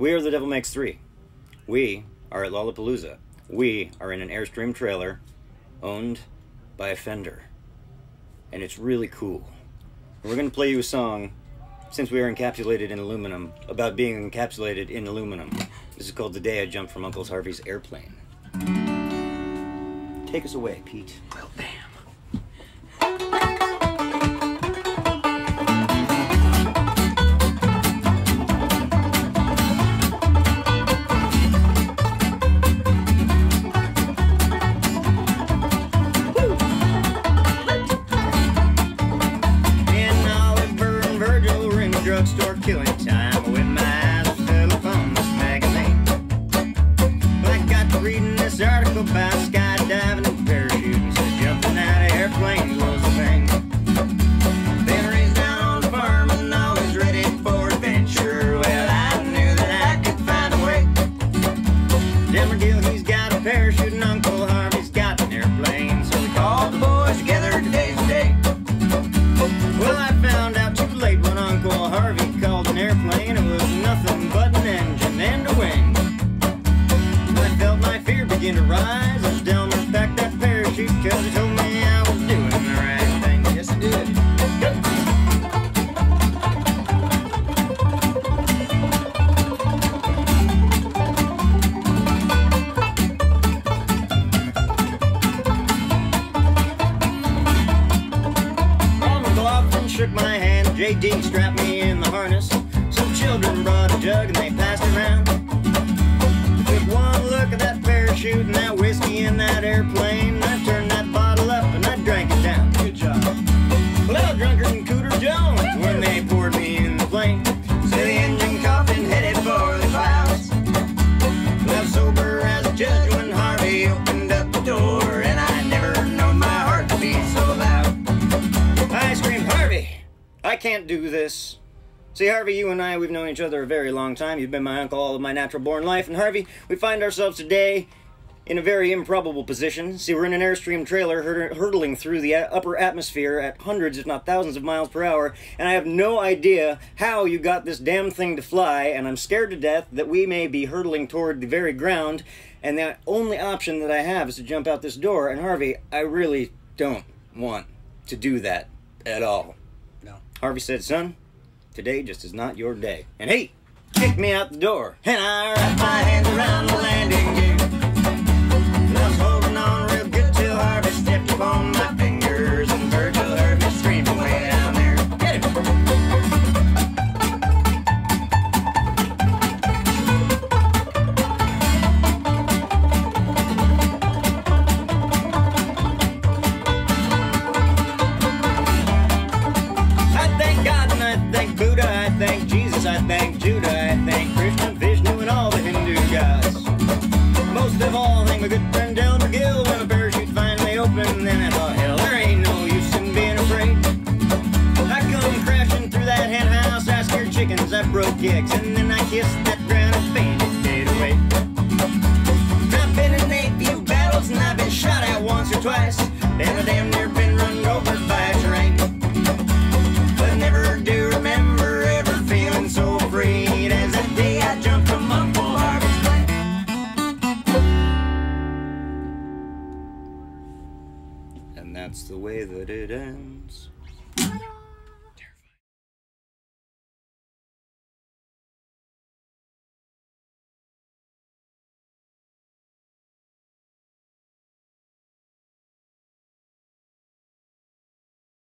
We are The Devil Makes Three. We are at Lollapalooza. We are in an Airstream trailer owned by a Fender. And it's really cool. We're going to play you a song, since we are encapsulated in aluminum, about being encapsulated in aluminum. This is called The Day I Jumped From Uncle Harvey's Airplane. Take us away, Pete. Well, damn. Drugstore killing time with my eyes still upon this magazine. I got to reading this article about skydiving and parachuting, so jumping out of airplanes was the thing. Been raised down on the farm and always ready for adventure. Well, I knew that I could find a way. Denver Gill, he's got a parachute, and Uncle Harvey's got an airplane, so we called the boys together. Today's the day. Well, I found out too late when Uncle Harvey called an airplane. It was nothing but an engine and a wing. I felt my fear begin to rise. I was down there, packed that parachute, 'cause he told me I was doing the right thing. Yes, I did. Shook my hand, JD strapped me in the harness. Some children brought a jug and they passed it around. Took one look at that parachute and that whiskey in that airplane. I turned that bottle up and I drank it down. Good job. Well, I was drunker than Cooter Jones when they poured me in the plane. So the engine coughed and headed for the clouds. Well, sober as a judge when Harvey opened up the door, and I never known my heart to be so loud. I screamed, "Harvey, I can't do this." See, Harvey, you and I, we've known each other a very long time. You've been my uncle all of my natural-born life. And Harvey, we find ourselves today in a very improbable position. See, we're in an Airstream trailer hurtling through the upper atmosphere at hundreds, if not thousands, of miles per hour. And I have no idea how you got this damn thing to fly. And I'm scared to death that we may be hurtling toward the very ground. And the only option that I have is to jump out this door. And Harvey, I really don't want to do that at all. Harvey said, "Son, today just is not your day." And he kicked me out the door, and I wrapped my hands around the landing gear. I was holding on real good till Harvey stepped upon my fingers, and Virgil heard me screaming way down there. Get him. I thank Judah, I thank Krishna, Vishnu, and all the Hindu gods. Most of all, I thank my good friend Delmer Gill. When the parachute finally opened, then I thought, hell, there ain't no use in being afraid. I come crashing through that hen house, I scared chickens, I broke eggs, and then I kissed that ground and fainted dead away. I've been in 8 few battles, and I've been shot at once or twice, and I damn near been run over by a train. But never do remember so afraid as the day I jumped from Uncle Harvey's plane. And that's the way that it ends.